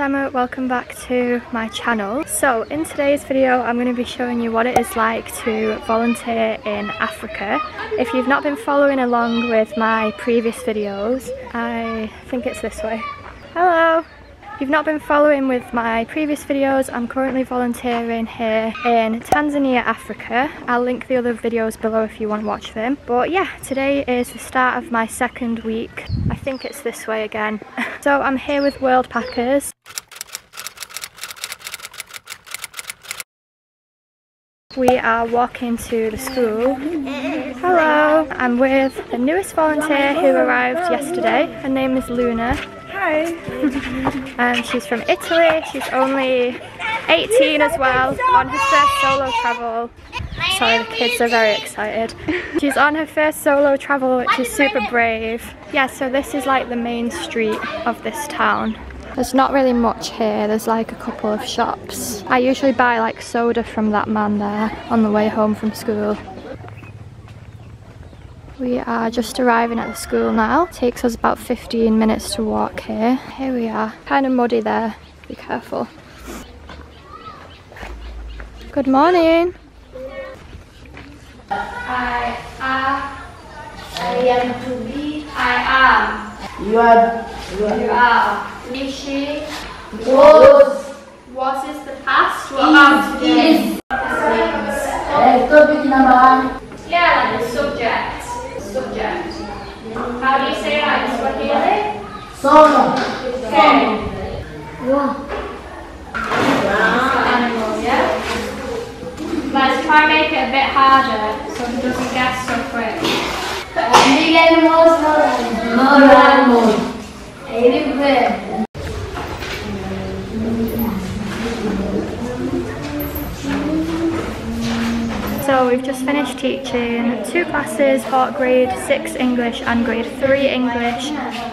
Summer, welcome back to my channel. So in today's video I'm going to be showing you what it is like to volunteer in Africa. If you've not been following along with my previous videos, I think it's this way. Hello! If you've not been following with my previous videos, I'm currently volunteering here in Tanzania, Africa. I'll link the other videos below if you want to watch them. But yeah, today is the start of my second week. I think it's this way again. So I'm here with Worldpackers. We are walking to the school. Hello! I'm with the newest volunteer who arrived yesterday. Her name is Luna. Hi! She's from Italy. She's only 18 as well, on her first solo travel. Sorry, the kids are very excited. She's on her first solo travel, which is super brave. Yeah, so this is like the main street of this town. There's not really much here, there's like a couple of shops. I usually buy like soda from that man there on the way home from school. We are just arriving at the school now. It takes us about 15 minutes to walk here. Here we are. Kind of muddy there, be careful. Good morning. I am to be. You are. You are. She was. What is the past? What about is. Topic number one. Yeah, the subject. Subject. How do you say that in Swahili? Soma. Okay. Animals, yeah? Let's try and make it a bit harder so he doesn't guess so quick. Big animals, more animals. So we've just finished teaching two classes for grade 6 English and grade 3 English,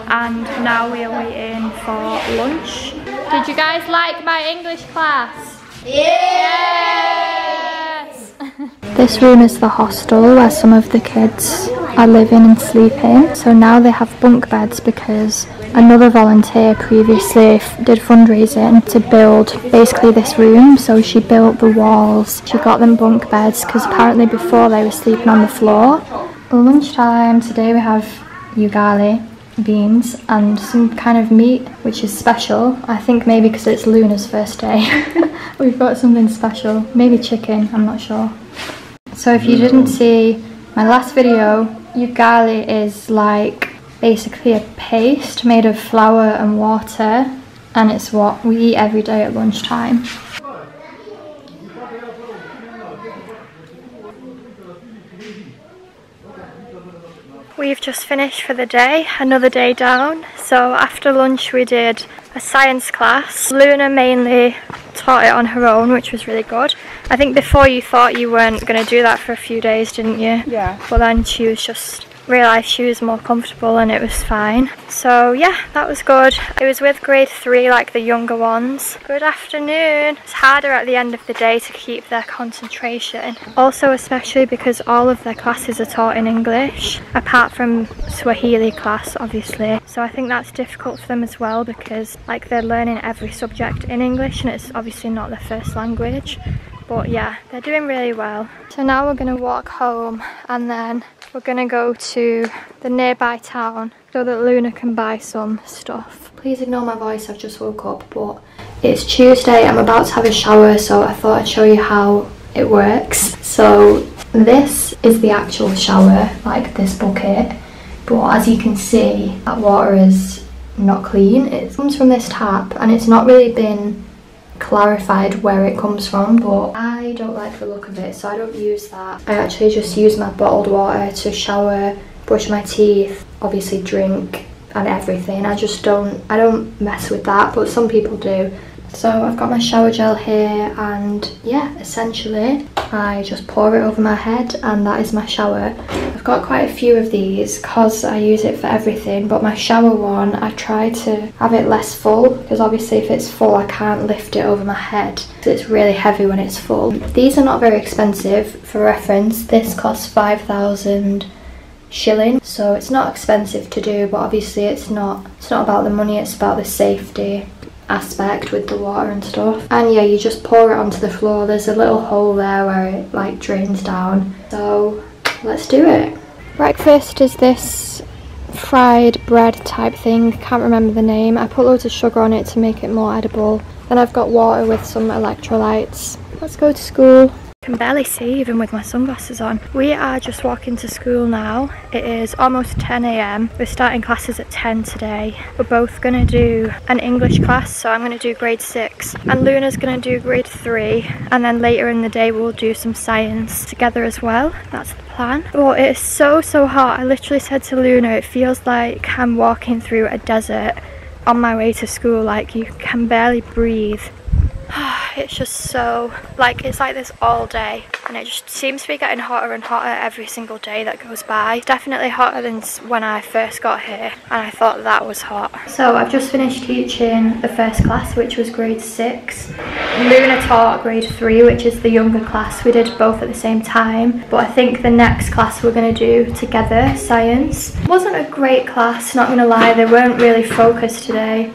and now we are waiting for lunch. Did you guys like my English class? Yes! This room is the hostel where some of the kids are living and sleeping, so now they have bunk beds because another volunteer previously did fundraising to build basically this room, so she built the walls. She got them bunk beds because apparently before they were sleeping on the floor. Lunchtime today we have ugali beans and some kind of meat, which is special. I think maybe because it's Luna's first day. We've got something special, maybe chicken, I'm not sure. So if you didn't see my last video, ugali is like basically a paste made of flour and water, and it's what we eat every day at lunchtime. We've just finished for the day, another day down. So after lunch we did a science class. Luna mainly taught it on her own, which was really good. I think before you thought you weren't going to do that for a few days, didn't you? Yeah. But then she was just realised she was more comfortable and it was fine. So yeah, that was good. It was with grade 3, like the younger ones. Good afternoon. It's harder at the end of the day to keep their concentration. Also, especially because all of their classes are taught in English, apart from Swahili class, obviously. So I think that's difficult for them as well because like they're learning every subject in English and it's obviously not their first language. But yeah, they're doing really well. So now we're gonna walk home and then we're gonna go to the nearby town so that Luna can buy some stuff. Please ignore my voice, I've just woke up, but it's Tuesday, I'm about to have a shower, so I thought I'd show you how it works. So this is the actual shower, like this bucket, but as you can see, that water is not clean. It comes from this tap and it's not really been clarified where it comes from, but I don't like the look of it, so I don't use that. I actually just use my bottled water to shower, brush my teeth, obviously drink and everything. I don't mess with that, but some people do. So I've got my shower gel here, and yeah, essentially I just pour it over my head and that is my shower. I've got quite a few of these because I use it for everything, but my shower one I try to have it less full because obviously if it's full I can't lift it over my head. It's really heavy when it's full. These are not very expensive. For reference, this costs 5,000 shilling, so it's not expensive to do, but obviously it's not about the money, it's about the safety. aspect with the water and stuff. And yeah, you just pour it onto the floor. There's a little hole there where it like drains down. So let's do it. Breakfast is this fried bread type thing, can't remember the name. I put loads of sugar on it to make it more edible. Then I've got water with some electrolytes. Let's go to school. I can barely see even with my sunglasses on. We are just walking to school now. It is almost 10 a.m. We're starting classes at 10 today. We're both gonna do an English class, so I'm gonna do grade 6 and Luna's gonna do grade 3, and then later in the day we'll do some science together as well. That's the plan. But it's so hot. I literally said to Luna, it feels like I'm walking through a desert on my way to school. Like, you can barely breathe. It's just so, like, it's like this all day, and it just seems to be getting hotter and hotter every single day that goes by. Definitely hotter than when I first got here, and I thought that was hot. So I've just finished teaching the first class, which was grade 6. Luna taught grade 3, which is the younger class. We did both at the same time, but I think the next class we're going to do together, science. It wasn't a great class, not going to lie. They weren't really focused today.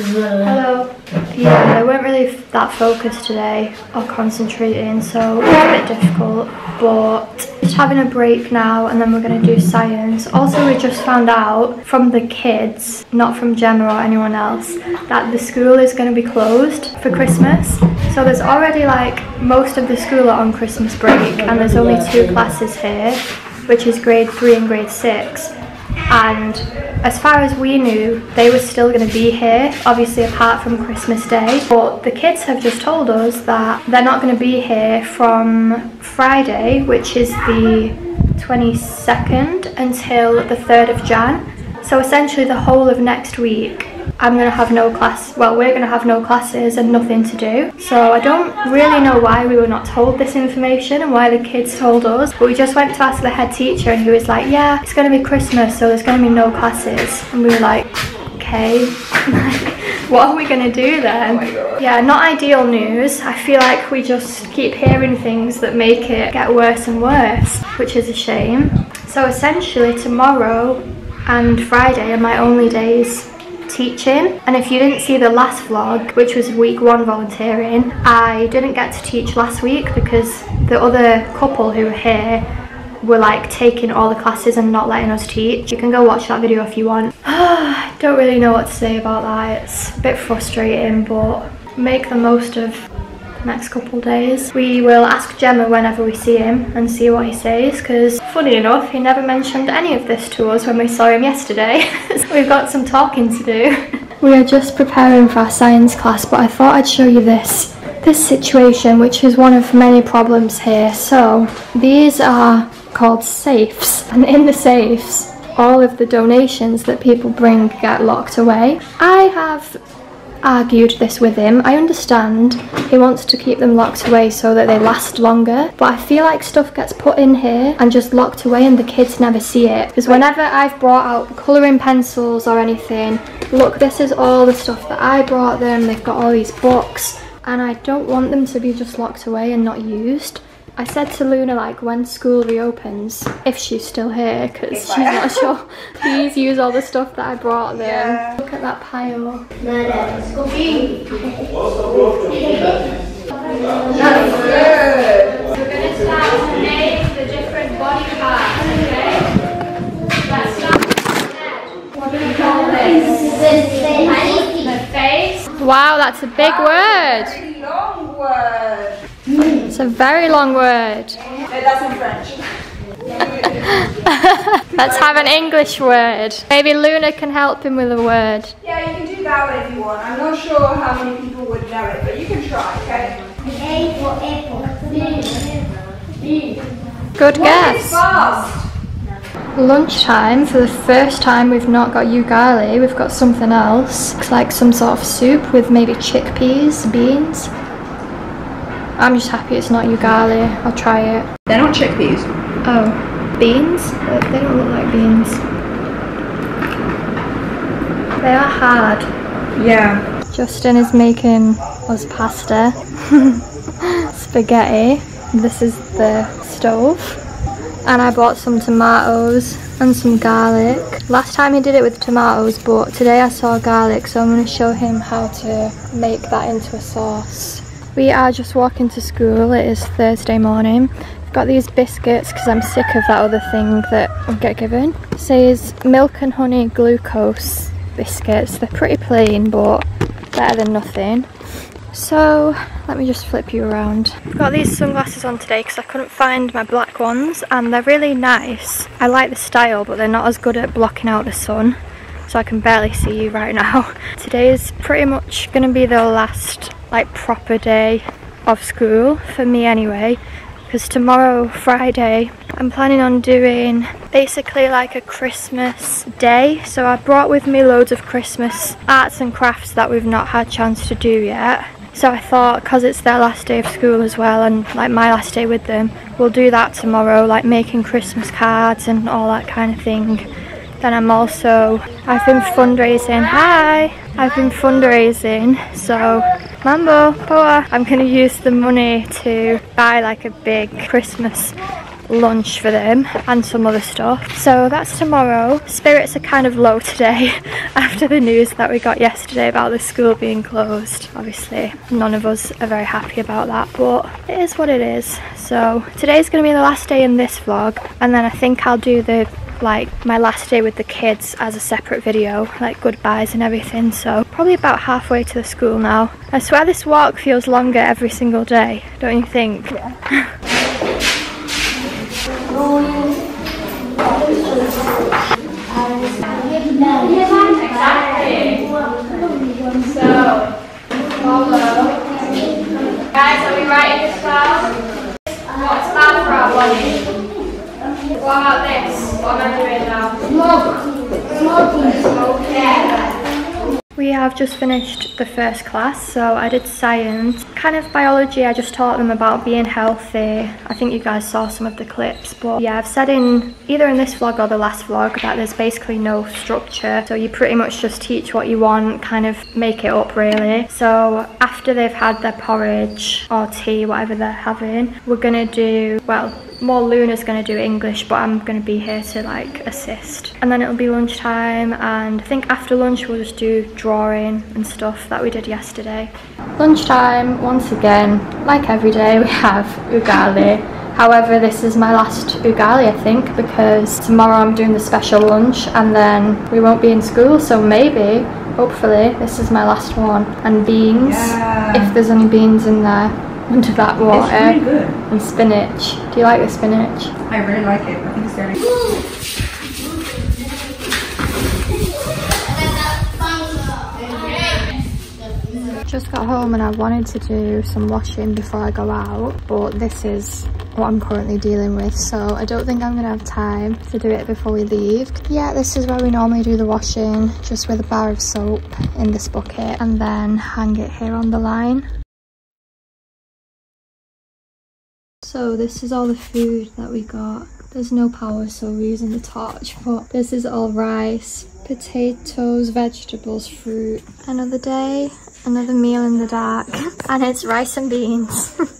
Hello. Yeah, they weren't really that focused today or concentrating, so it's a bit difficult, but just having a break now, and then we're going to do science. Also, we just found out from the kids, not from Gemma or anyone else, that the school is going to be closed for Christmas. So there's already, like, most of the school are on Christmas break, and there's only 2 classes here, which is grade 3 and grade 6. And as far as we knew, they were still going to be here, obviously apart from Christmas Day. But the kids have just told us that they're not going to be here from Friday, which is the 22nd, until the 3rd of Jan. So essentially the whole of next week, I'm going to have no class. Well, we're going to have no classes and nothing to do. So I don't really know why we were not told this information and why the kids told us. But we just went to ask the head teacher, and he was like, yeah, it's going to be Christmas, so there's going to be no classes. And we were like, okay, what are we going to do then? Oh my God. Yeah, not ideal news. I feel like we just keep hearing things that make it get worse and worse, which is a shame. So essentially tomorrow and Friday are my only days teaching. And if you didn't see the last vlog, which was week 1 volunteering, I didn't get to teach last week because the other couple who were here were like taking all the classes and not letting us teach. You can go watch that video if you want. I don't really know what to say about that. It's a bit frustrating, but make the most of the next couple days. We will ask Gemma whenever we see him and see what he says, because funny enough, he never mentioned any of this to us when we saw him yesterday. So we've got some talking to do. We are just preparing for our science class, but I thought I'd show you this situation, which is one of many problems here. So these are called safes, and in the safes all of the donations that people bring get locked away. I have argued this with him. I understand he wants to keep them locked away so that they last longer, but I feel like stuff gets put in here and just locked away and the kids never see it. Because whenever I've brought out colouring pencils or anything, look, this is all the stuff that I brought them. They've got all these books, and I don't want them to be just locked away and not used. I said to Luna, like, when school reopens, if she's still here, because she's not sure, please use all the stuff that I brought them. Yeah. Look at that pile. That's good. We're going to start to name the different body parts, okay? Let's start with the neck. What do we call this? The face. Wow, that's a big word. A very long word. It's a very long word. That's in French. Let's have an English word. Maybe Luna can help him with a word. Yeah, you can do that one if you want. I'm not sure how many people would know it, but you can try, okay? A for apple. B. Good guess. Lunchtime, for the first time we've not got ugali, we've got something else. Looks like some sort of soup with maybe chickpeas, beans. I'm just happy it's not ugali. I'll try it. They're not chickpeas. Oh, beans? They don't look like beans. They are hard. Yeah. Justin is making us pasta. Spaghetti. This is the stove. and I bought some tomatoes and some garlic. Last time he did it with tomatoes, but today I saw garlic, so I'm going to show him how to make that into a sauce. We are just walking to school. It is Thursday morning. I've got these biscuits because I'm sick of that other thing that I get given. It says milk and honey glucose biscuits. They're pretty plain, but better than nothing. So let me just flip you around. I've got these sunglasses on today because I couldn't find my black ones, and they're really nice. I like the style, but they're not as good at blocking out the sun, so I can barely see you right now. Today is pretty much going to be the last like proper day of school for me anyway, because tomorrow, Friday, I'm planning on doing basically like a Christmas day. So I brought with me loads of Christmas arts and crafts that we've not had chance to do yet. So I thought, because it's their last day of school as well, and like my last day with them, we'll do that tomorrow, like making Christmas cards and all that kind of thing. Then I've been fundraising, so Mambo Poa, I'm going to use the money to buy like a big Christmas lunch for them and some other stuff. So that's tomorrow. Spirits are kind of low today after the news that we got yesterday about the school being closed. Obviously none of us are very happy about that, but it is what it is. So today's going to be the last day in this vlog, and then I think I'll do the like my last day with the kids as a separate video, like goodbyes and everything. So probably about halfway to the school now. I swear this walk feels longer every single day, don't you think? Yeah. So follow. Guys, are we right in this cloud? What's that for our body? What about this? What am I doing now? Smoking. We have just finished the first class, so I did science, kind of biology. I just taught them about being healthy. I think you guys saw some of the clips, but yeah, I've said in either in this vlog or the last vlog that there's basically no structure, so you pretty much just teach what you want, kind of make it up really. So after they've had their porridge or tea, whatever they're having, we're gonna do, well, more Luna's going to do English, but I'm going to be here to like assist. And then it'll be lunchtime, and I think after lunch we'll just do drawing and stuff that we did yesterday. Lunchtime, once again, like every day, we have Ugali. However, this is my last Ugali, I think, because tomorrow I'm doing the special lunch and then we won't be in school, so maybe, hopefully, this is my last one. And beans, yeah. If there's any beans in there. Into that water. It's really good. And spinach. Do you like the spinach? I really like it. I think it's very good. Just got home and I wanted to do some washing before I go out, but this is what I'm currently dealing with, so I don't think I'm gonna have time to do it before we leave. Yeah, this is where we normally do the washing, just with a bar of soap in this bucket and then hang it here on the line. So this is all the food that we got. There's no power, so we're using the torch, but this is all rice, potatoes, vegetables, fruit. Another day, another meal in the dark, and it's rice and beans.